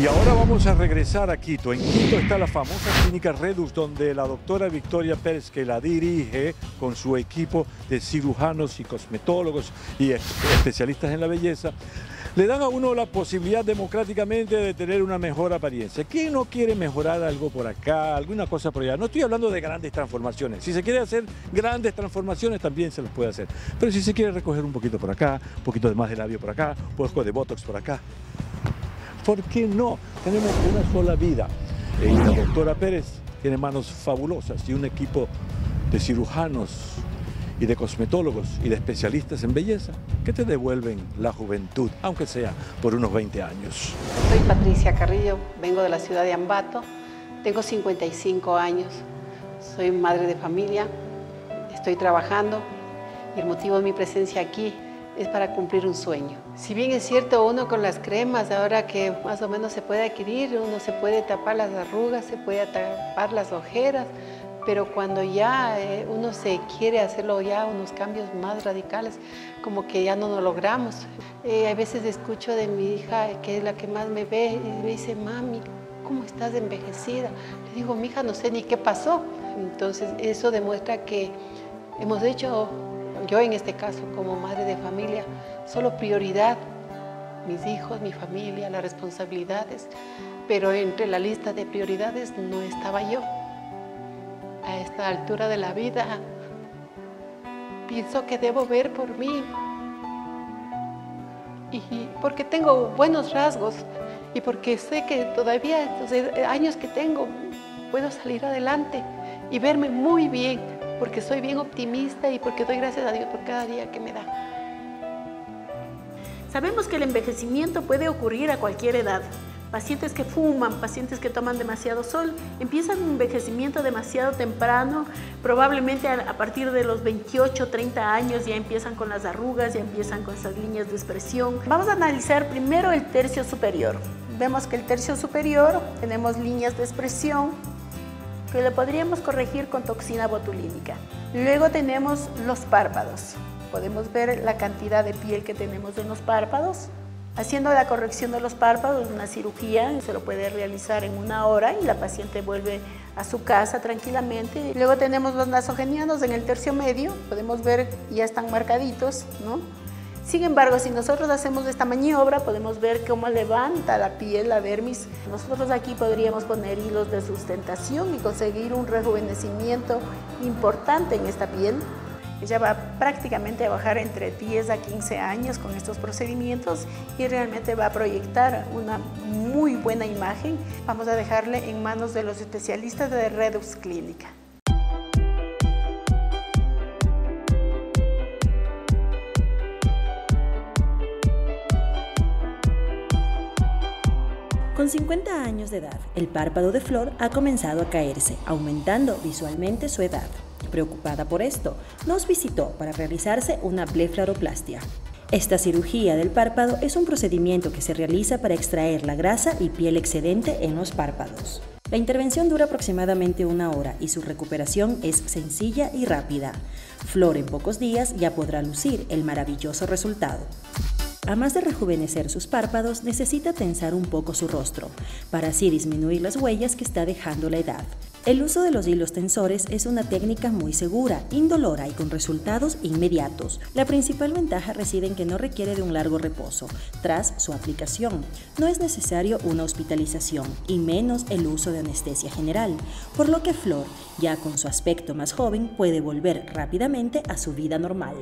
Y ahora vamos a regresar a Quito. En Quito está la famosa clínica Redux, donde la doctora Victoria Pérez, que la dirige con su equipo de cirujanos y cosmetólogos y especialistas en la belleza, le dan a uno la posibilidad democráticamente de tener una mejor apariencia. ¿Quién no quiere mejorar algo por acá, alguna cosa por allá? No estoy hablando de grandes transformaciones. Si se quiere hacer grandes transformaciones, también se las puede hacer. Pero si se quiere recoger un poquito por acá, un poquito de más de labio por acá, un poco de botox por acá, ¿por qué no? Tenemos una sola vida. Y la doctora Pérez tiene manos fabulosas y un equipo de cirujanos y de cosmetólogos y de especialistas en belleza que te devuelven la juventud, aunque sea por unos 20 años. Soy Patricia Carrillo, vengo de la ciudad de Ambato, tengo 55 años, soy madre de familia, estoy trabajando y el motivo de mi presencia aquí es para cumplir un sueño. Si bien es cierto, uno con las cremas, ahora que más o menos se puede adquirir, uno se puede tapar las arrugas, se puede tapar las ojeras, pero cuando ya uno se quiere hacerlo ya unos cambios más radicales, como que ya no lo logramos. A veces escucho de mi hija, que es la que más me ve, y me dice, mami, ¿cómo estás envejecida? Le digo, mi hija, no sé ni qué pasó. Entonces eso demuestra que hemos hecho, yo en este caso como madre de familia, solo prioridad, mis hijos, mi familia, las responsabilidades, pero entre la lista de prioridades no estaba yo. A esta altura de la vida, pienso que debo ver por mí, y porque tengo buenos rasgos y porque sé que todavía estos años que tengo puedo salir adelante y verme muy bien, porque soy bien optimista y porque doy gracias a Dios por cada día que me da. Sabemos que el envejecimiento puede ocurrir a cualquier edad. Pacientes que fuman, pacientes que toman demasiado sol, empiezan un envejecimiento demasiado temprano, probablemente a partir de los 28, 30 años ya empiezan con las arrugas, ya empiezan con esas líneas de expresión. Vamos a analizar primero el tercio superior. Vemos que el tercio superior tenemos líneas de expresión que le podríamos corregir con toxina botulínica. Luego tenemos los párpados. Podemos ver la cantidad de piel que tenemos en los párpados. Haciendo la corrección de los párpados, una cirugía, se lo puede realizar en 1 hora y la paciente vuelve a su casa tranquilamente. Luego tenemos los nasogenianos en el tercio medio, podemos ver ya están marcaditos, ¿no? Sin embargo, si nosotros hacemos esta maniobra, podemos ver cómo levanta la piel, la dermis. Nosotros aquí podríamos poner hilos de sustentación y conseguir un rejuvenecimiento importante en esta piel. Ella va prácticamente a bajar entre 10 a 15 años con estos procedimientos y realmente va a proyectar una muy buena imagen. Vamos a dejarle en manos de los especialistas de Redux Clínica. Con 50 años de edad, el párpado de Flor ha comenzado a caerse, aumentando visualmente su edad. Preocupada por esto, nos visitó para realizarse una blefaroplastia. Esta cirugía del párpado es un procedimiento que se realiza para extraer la grasa y piel excedente en los párpados. La intervención dura aproximadamente 1 hora y su recuperación es sencilla y rápida. Flor en pocos días ya podrá lucir el maravilloso resultado. Además de rejuvenecer sus párpados, necesita tensar un poco su rostro, para así disminuir las huellas que está dejando la edad. El uso de los hilos tensores es una técnica muy segura, indolora y con resultados inmediatos. La principal ventaja reside en que no requiere de un largo reposo tras su aplicación. No es necesario una hospitalización y menos el uso de anestesia general, por lo que Flor, ya con su aspecto más joven, puede volver rápidamente a su vida normal.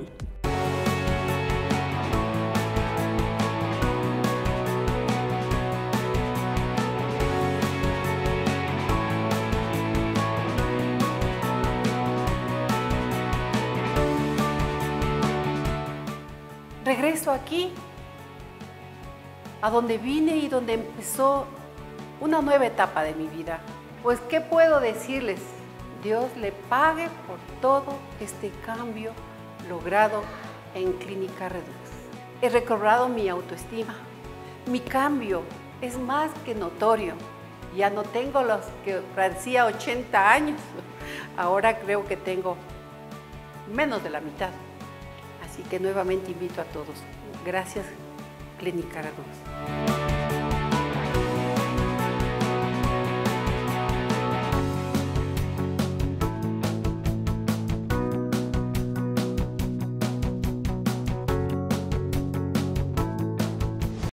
Regreso aquí, a donde vine y donde empezó una nueva etapa de mi vida. Pues, ¿qué puedo decirles? Dios le pague por todo este cambio logrado en Clínica Redux. He recobrado mi autoestima. Mi cambio es más que notorio. Ya no tengo los que parecía 80 años. Ahora creo que tengo menos de la mitad. Así que nuevamente invito a todos. Gracias, Clínica Redux.